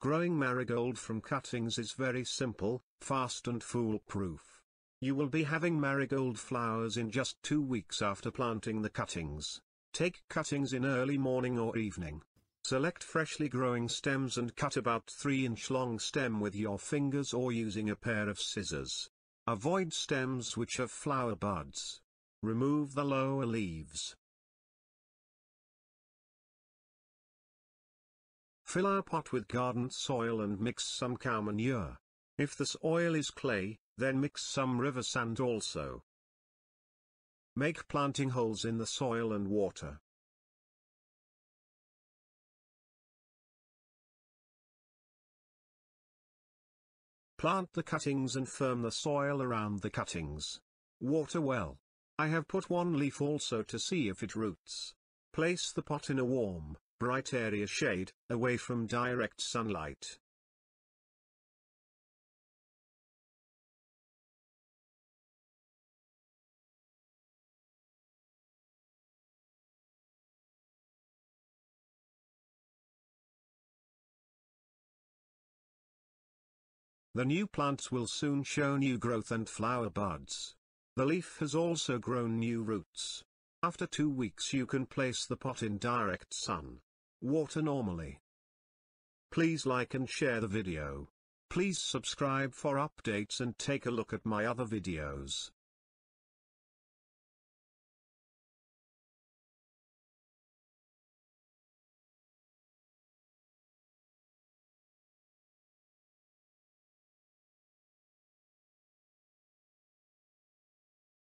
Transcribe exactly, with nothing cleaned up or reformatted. Growing marigold from cuttings is very simple, fast and foolproof. You will be having marigold flowers in just two weeks after planting the cuttings. Take cuttings in early morning or evening. Select freshly growing stems and cut about three inch long stem with your fingers or using a pair of scissors. Avoid stems which have flower buds. Remove the lower leaves. Fill our pot with garden soil and mix some cow manure. If the soil is clay, then mix some river sand also. Make planting holes in the soil and water. Plant the cuttings and firm the soil around the cuttings. Water well. I have put one leaf also to see if it roots. Place the pot in a warm, bright area shade, away from direct sunlight. The new plants will soon show new growth and flower buds. The leaf has also grown new roots. After two weeks you can place the pot in direct sun. Water normally. Please like and share the video. Please subscribe for updates and take a look at my other videos.